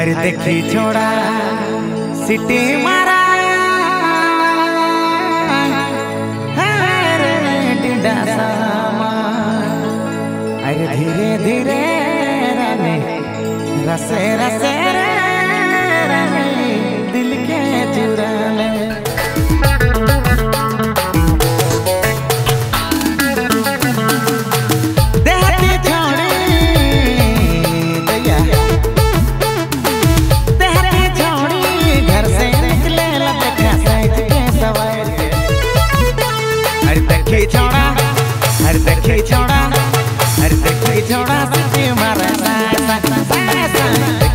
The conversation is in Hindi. घर देखी छोड़ा सिटी मारा अरे धीरे धीरे रमे रसे रसे रमे दिल के चुरा ले। Hare dekhi chhora, siddhi marasa,